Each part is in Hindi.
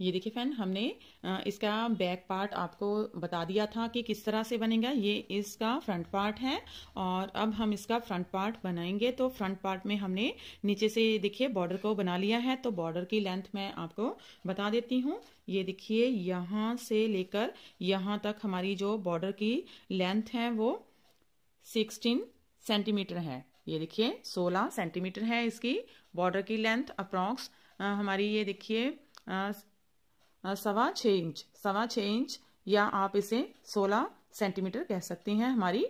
ये देखिए फ्रेंड, हमने इसका बैक पार्ट आपको बता दिया था कि किस तरह से बनेगा। ये इसका फ्रंट पार्ट है और अब हम इसका फ्रंट पार्ट बनाएंगे। तो फ्रंट पार्ट में हमने नीचे से देखिए बॉर्डर को बना लिया है। तो बॉर्डर की लेंथ मैं आपको बता देती हूँ। ये देखिए यहाँ से लेकर यहाँ तक हमारी जो बॉर्डर की लेंथ है वो 16 सेंटीमीटर है। ये देखिए 16 सेंटीमीटर है इसकी बॉर्डर की लेंथ अप्रॉक्स हमारी। ये देखिए 6.25 इंच या आप इसे 16 सेंटीमीटर कह सकती हैं। हमारी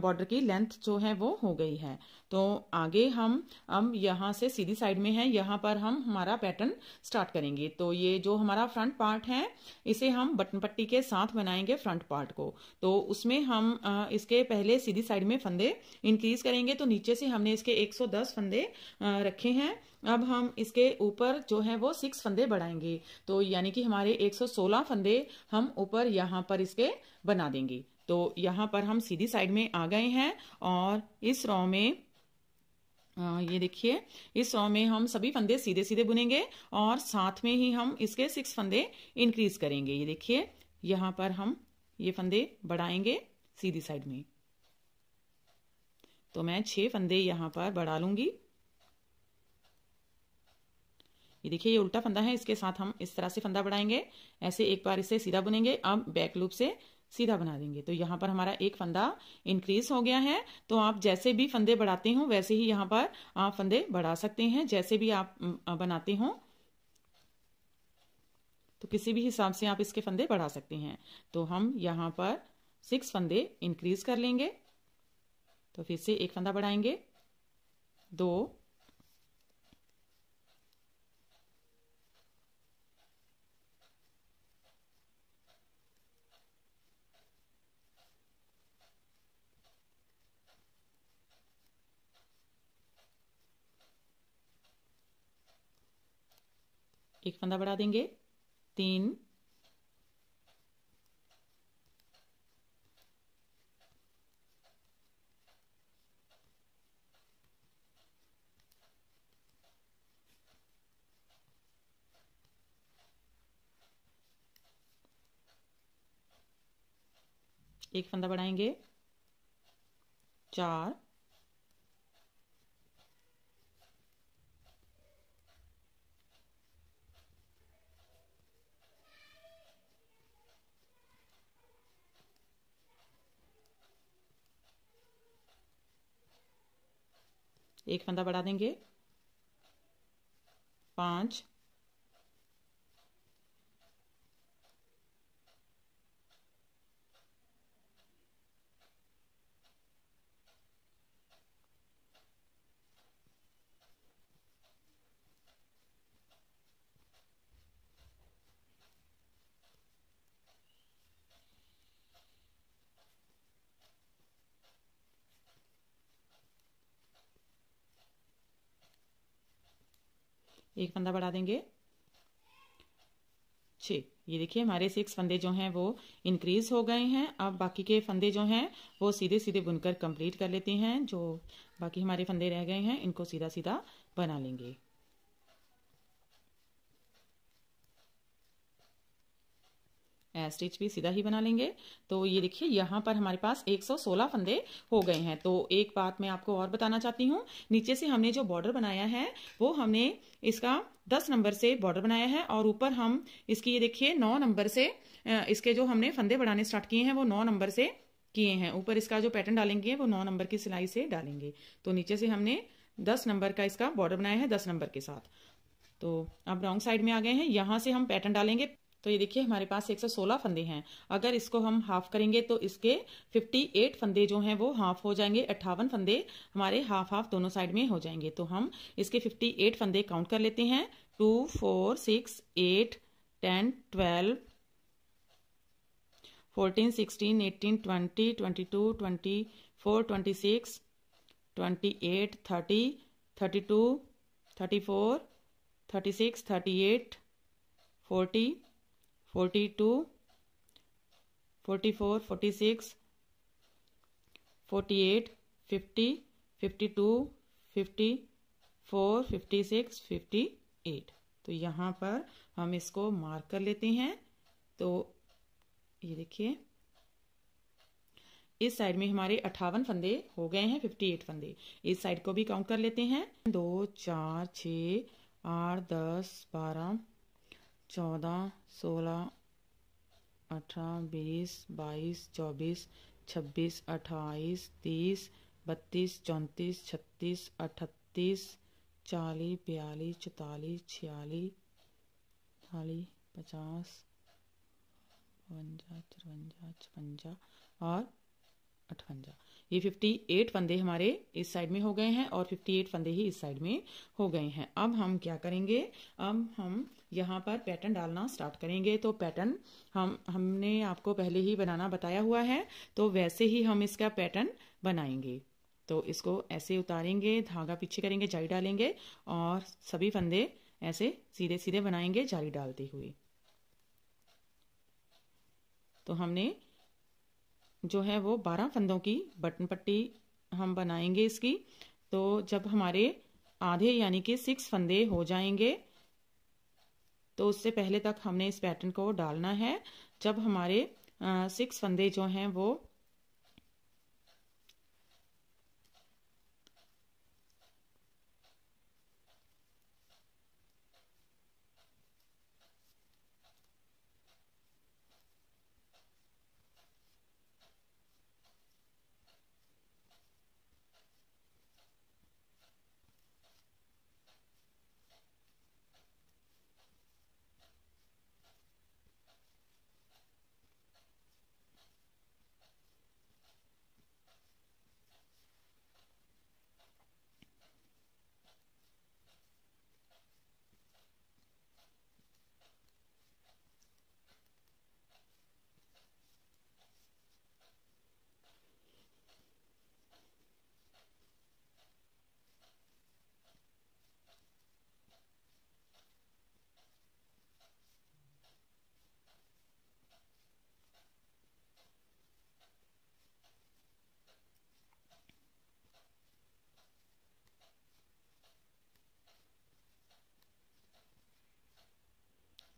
बॉर्डर की लेंथ जो है वो हो गई है। तो आगे हम अब यहाँ से सीधी साइड में है, यहाँ पर हम हमारा पैटर्न स्टार्ट करेंगे। तो ये जो हमारा फ्रंट पार्ट है इसे हम बटन पट्टी के साथ बनाएंगे फ्रंट पार्ट को। तो उसमें हम इसके पहले सीधी साइड में फंदे इंक्रीज करेंगे। तो नीचे से हमने इसके 110 फंदे रखे हैं। अब हम इसके ऊपर जो है वो 6 फंदे बढ़ाएंगे। तो यानी कि हमारे 116 फंदे हम ऊपर यहाँ पर इसके बना देंगे। तो यहाँ पर हम सीधी साइड में आ गए हैं और इस रॉ में ये देखिए इस रॉ में हम सभी फंदे सीधे सीधे बुनेंगे और साथ में ही हम इसके 6 फंदे इंक्रीज करेंगे। ये देखिए यहाँ पर हम ये फंदे बढ़ाएंगे सीधी साइड में। तो मैं 6 फंदे यहाँ पर बढ़ा लूंगी। ये देखिए ये उल्टा फंदा है, इसके साथ हम इस तरह से फंदा बढ़ाएंगे। ऐसे एक बार इसे सीधा बुनेंगे, अब बैक लूप से सीधा बना देंगे। तो यहाँ पर हमारा एक फंदा इंक्रीज हो गया है। तो आप जैसे भी फंदे बढ़ाते हो वैसे ही यहाँ पर आप फंदे बढ़ा सकते हैं, जैसे भी आप बनाते हो। तो किसी भी हिसाब से आप इसके फंदे बढ़ा सकते हैं। तो हम यहाँ पर 6 फंदे इंक्रीज कर लेंगे। तो फिर से एक फंदा बढ़ाएंगे, 2, 1 फंदा बढ़ा देंगे, 3, 1 फंदा बढ़ाएंगे, 4, 1 फंदा बढ़ा देंगे, 5, 1 फंदा बढ़ा देंगे, 6। ये देखिए हमारे 6 फंदे जो हैं वो इंक्रीज हो गए हैं। अब बाकी के फंदे जो हैं वो सीधे सीधे बुनकर कंप्लीट कर लेते हैं। जो बाकी हमारे फंदे रह गए हैं इनको सीधा सीधा बना लेंगे। स्टिच भी सीधा ही बना लेंगे। तो ये देखिए यहाँ पर हमारे पास 116 फंदे हो गए हैं। तो एक बात मैं आपको और बताना चाहती हूँ, नीचे से हमने जो बॉर्डर बनाया है वो हमने इसका 10 नंबर से बॉर्डर बनाया है और ऊपर हम इसकी ये देखिए 9 नंबर से इसके जो हमने फंदे बढ़ाने स्टार्ट किए हैं वो 9 नंबर से किए हैं। ऊपर इसका जो पैटर्न डालेंगे वो 9 नंबर की सिलाई से डालेंगे। तो नीचे से हमने 10 नंबर का इसका बॉर्डर बनाया है 10 नंबर के साथ। तो अब रॉन्ग साइड में आ गए हैं, यहाँ से हम पैटर्न डालेंगे। तो ये देखिए हमारे पास 116 फंदे हैं। अगर इसको हम हाफ करेंगे तो इसके 58 फंदे जो हैं वो हाफ हो जाएंगे। 58 फंदे हमारे हाफ हाफ दोनों साइड में हो जाएंगे। तो हम इसके 58 फंदे काउंट कर लेते हैं। 2, 4, 6, 8, 10, 12, 14, 16, 18, 20, 22, 24, 26, 28, 30, 32, 34, 36, 38, 40, 42, 44, 46, 48, 50, 52, 54, 56, 58. तो यहाँ पर हम इसको मार्क कर लेते हैं। तो ये देखिए इस साइड में हमारे 58 फंदे हो गए हैं, 58 फंदे। इस साइड को भी काउंट कर लेते हैं, 2 4 6 8 10 12 14 16 18 20 22 24 26 28 30 32 33 34 40 42 50 51 52 53 54 55 56 57 58 59 60 61 62 63 64 65 56 57 58 और ये 58 फंदे हमारे इस साइड में हो गए हैं और 58 फंदे ही इस साइड में हो गए हैं। अब हम क्या करेंगे, अब हम यहाँ पर पैटर्न डालना स्टार्ट करेंगे। तो पैटर्न हमने आपको पहले ही बनाना बताया हुआ है, तो वैसे ही हम इसका पैटर्न बनाएंगे। तो इसको ऐसे उतारेंगे, धागा पीछे करेंगे, जाली डालेंगे और सभी फंदे ऐसे सीधे सीधे बनाएंगे जाली डालते हुए। तो हमने जो है वो 12 फंदों की बटन पट्टी हम बनाएंगे इसकी। तो जब हमारे आधे यानी कि 6 फंदे हो जाएंगे तो उससे पहले तक हमने इस पैटर्न को डालना है। जब हमारे 6 फंदे जो हैं वो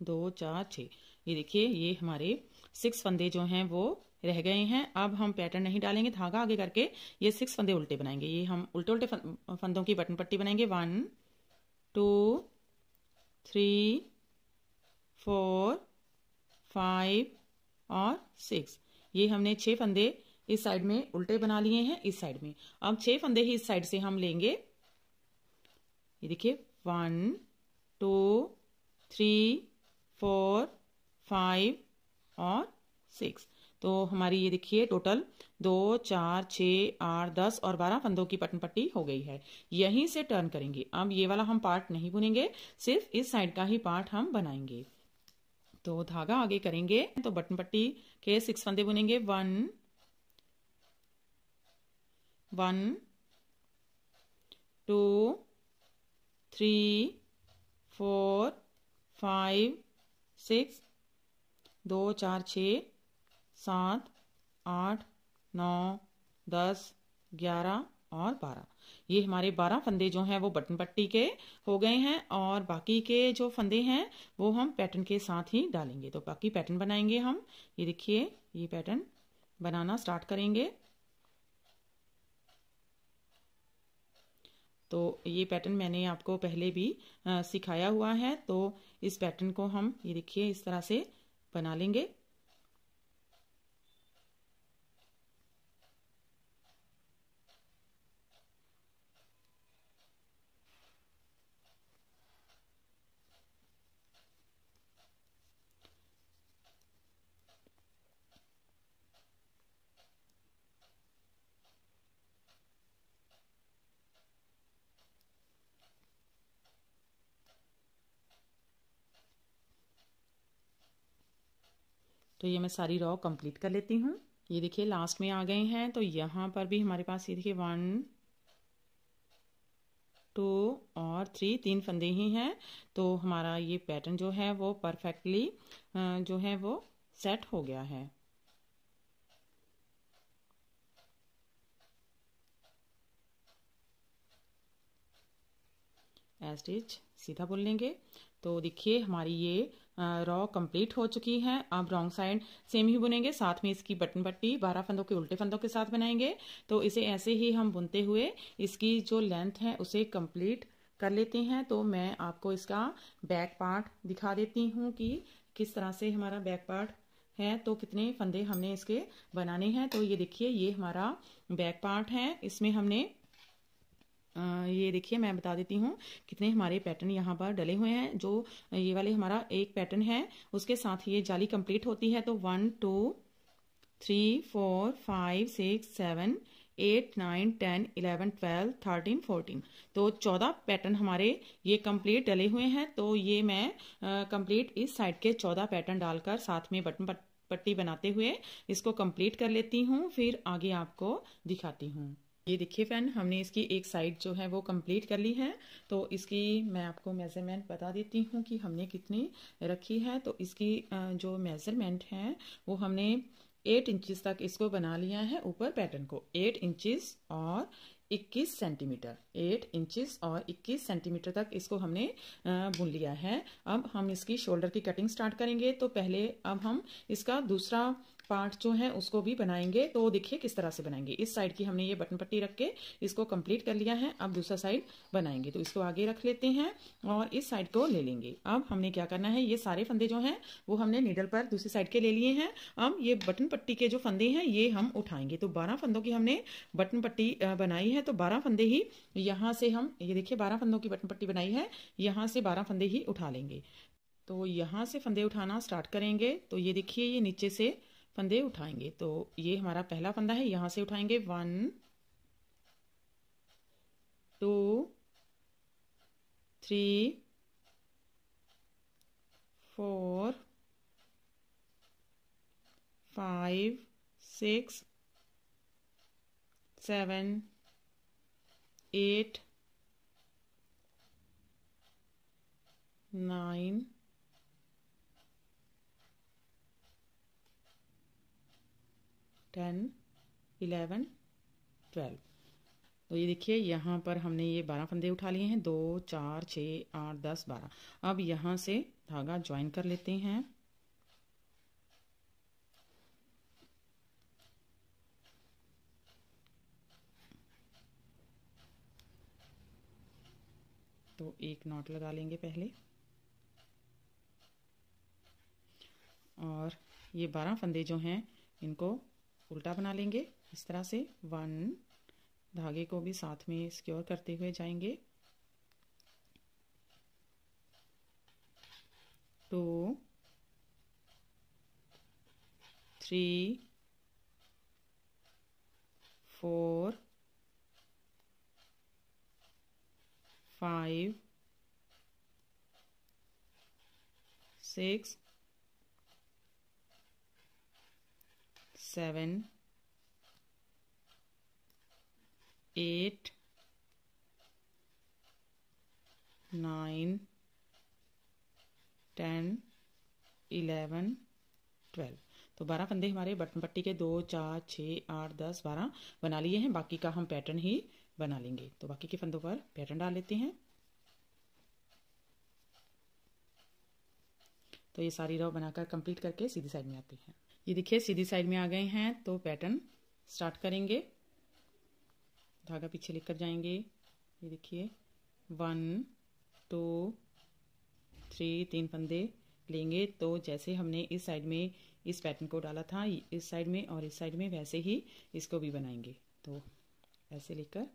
दो चार छ, ये देखिए ये हमारे 6 फंदे जो हैं वो रह गए हैं। अब हम पैटर्न नहीं डालेंगे, धागा आगे करके ये 6 फंदे उल्टे बनाएंगे। ये हम उल्टे उल्टे फंदों की बटन पट्टी बनाएंगे। 1 2 3 4 5 और 6। ये हमने 6 फंदे इस साइड में उल्टे बना लिए हैं इस साइड में। अब 6 फंदे ही इस साइड से हम लेंगे। ये देखिए 1 2 3 4 5 और 6। तो हमारी ये देखिए टोटल 2 4 6 8 10 और 12 फंदों की बटन पट्टी हो गई है। यहीं से टर्न करेंगे। अब ये वाला हम पार्ट नहीं बुनेंगे, सिर्फ इस साइड का ही पार्ट हम बनाएंगे। तो धागा आगे करेंगे तो बटन पट्टी के 6 फंदे बुनेंगे। 1 1 2 3 4 5 6, 2 4 6 7 8 9 10 11 और 12। ये हमारे 12 फंदे जो हैं वो बटन पट्टी के हो गए हैं और बाकी के जो फंदे हैं वो हम पैटर्न के साथ ही डालेंगे। तो बाकी पैटर्न बनाएंगे हम। ये देखिए ये पैटर्न बनाना स्टार्ट करेंगे। तो ये पैटर्न मैंने आपको पहले भी सिखाया हुआ है। तो इस पैटर्न को हम ये देखिए इस तरह से बना लेंगे। तो ये मैं सारी रॉ कंप्लीट कर लेती हूँ। ये देखिए लास्ट में आ गए हैं। तो यहाँ पर भी हमारे पास ये देखिए 1 टू और थ्री, तीन फंदे ही हैं, तो हमारा ये पैटर्न जो है वो परफेक्टली जो है वो सेट हो गया है। स्टिच सीधा बोल लेंगे। तो देखिए हमारी ये रॉ कंप्लीट हो चुकी है। अब रॉन्ग साइड सेम ही बुनेंगे, साथ में इसकी बटन पट्टी 12 फंदों के उल्टे फंदों के साथ बनाएंगे। तो इसे ऐसे ही हम बुनते हुए इसकी जो लेंथ है उसे कंप्लीट कर लेते हैं। तो मैं आपको इसका बैक पार्ट दिखा देती हूँ कि किस तरह से हमारा बैक पार्ट है, तो कितने फंदे हमने इसके बनाने हैं। तो ये देखिए ये हमारा बैक पार्ट है, इसमें हमने ये देखिए मैं बता देती हूँ कितने हमारे पैटर्न यहाँ पर डले हुए हैं। जो ये वाले हमारा एक पैटर्न है उसके साथ ये जाली कंप्लीट होती है। तो 1 2 3 4 5 6 7 8 9 10 11 12 13 14 तो 14 पैटर्न हमारे ये कंप्लीट डले हुए हैं। तो ये मैं कंप्लीट इस साइड के 14 पैटर्न डालकर साथ में बटन पट्टी बनाते हुए इसको कंप्लीट कर लेती हूँ, फिर आगे आपको दिखाती हूँ। ये देखिए फ्रेंड हमने इसकी एक साइड जो है वो कंप्लीट कर ली है। तो इसकी मैं आपको मेज़रमेंट बता देती हूँ कि हमने कितनी रखी है। तो इसकी जो मेज़रमेंट है वो हमने 8 इंचज़ तक इसको बना लिया है, ऊपर पैटर्न को 8 इंचज़ और 21 सेंटीमीटर 8 इंचज़ और 21 सेंटीमीटर तक इसको हमने बुन लिया है। अब हम इसकी शोल्डर की कटिंग स्टार्ट करेंगे। तो पहले अब हम इसका दूसरा पार्ट जो है उसको भी बनाएंगे। तो देखिए किस तरह से बनाएंगे। इस साइड की हमने ये बटन पट्टी रख के इसको कंप्लीट कर लिया है, अब दूसरा साइड बनाएंगे। तो इसको आगे रख लेते हैं और इस साइड को ले लेंगे। अब हमने क्या करना है, ये सारे फंदे जो हैं वो हमने नीडल पर दूसरी साइड के ले लिए हैं। अब ये बटन पट्टी के जो फंदे हैं ये हम उठाएंगे। तो 12 फंदों की हमने बटन पट्टी बनाई है। तो 12 फंदे ही यहाँ से हम, ये देखिए 12 फंदों की बटन पट्टी बनाई है, यहाँ से 12 फंदे ही उठा लेंगे। तो यहाँ से फंदे उठाना स्टार्ट करेंगे। तो ये देखिए ये नीचे से फंदे उठाएंगे। तो ये हमारा पहला फंदा है, यहाँ से उठाएंगे 1 2 3 4 5 6 7 8 9 10 11 12। तो ये देखिए यहाँ पर हमने ये 12 फंदे उठा लिए हैं, 2 4 6 8 10 12। अब यहाँ से धागा ज्वाइन कर लेते हैं। तो एक नॉट लगा लेंगे पहले और ये 12 फंदे जो हैं इनको उल्टा बना लेंगे इस तरह से। 1 धागे को भी साथ में सिक्योर करते हुए जाएंगे। 2 3 4 5 6 7 8 9 10 11 12। तो 12 फंदे हमारे बटन पट्टी के 2 4 6 8 10 12 बना लिए हैं। बाकी का हम पैटर्न ही बना लेंगे। तो बाकी के फंदों पर पैटर्न डाल लेते हैं। तो ये सारी रॉ बनाकर कंप्लीट करके सीधी साइड में आते हैं। ये देखिए सीधी साइड में आ गए हैं। तो पैटर्न स्टार्ट करेंगे, धागा पीछे लेकर जाएंगे। ये देखिए 1 2 3 3 फंदे लेंगे। तो जैसे हमने इस साइड में इस पैटर्न को डाला था, इस साइड में और इस साइड में, वैसे ही इसको भी बनाएंगे। तो ऐसे लेकर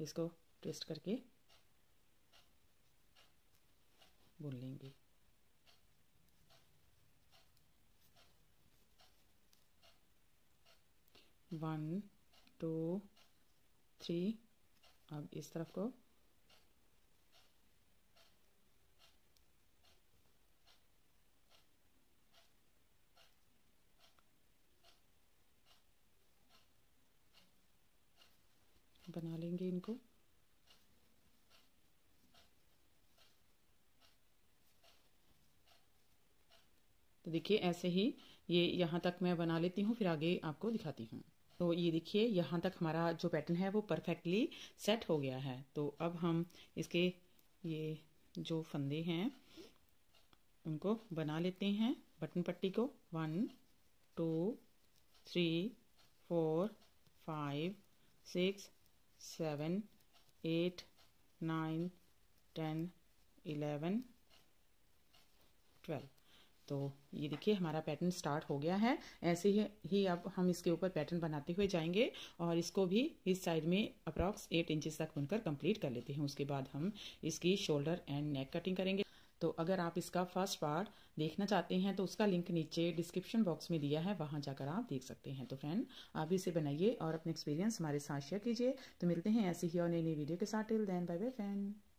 इसको ट्विस्ट करके बुन लेंगे। वन टू थ्री, अब इस तरफ को बना लेंगे इनको। तो देखिए ऐसे ही ये यहाँ तक मैं बना लेती हूँ, फिर आगे आपको दिखाती हूँ। तो ये देखिए यहाँ तक हमारा जो पैटर्न है वो परफेक्टली सेट हो गया है। तो अब हम इसके ये जो फंदे हैं उनको बना लेते हैं, बटन पट्टी को। 1 2 3 4 5 6 7 8 9 10 11 12। तो ये देखिए हमारा पैटर्न स्टार्ट हो गया है। ऐसे ही अब हम इसके ऊपर पैटर्न बनाते हुए जाएंगे और इसको भी इस साइड में अप्रॉक्स 8 इंचेस तक बुनकर कंप्लीट कर लेते हैं। उसके बाद हम इसकी शोल्डर एंड नेक कटिंग करेंगे। तो अगर आप इसका फर्स्ट पार्ट देखना चाहते हैं तो उसका लिंक नीचे डिस्क्रिप्शन बॉक्स में दिया है, वहाँ जाकर आप देख सकते हैं। तो फ्रेंड आप इसे बनाइए और अपने एक्सपीरियंस हमारे साथ शेयर कीजिए। तो मिलते हैं ऐसे ही और नई नई वीडियो के साथ। Till then bye bye friend.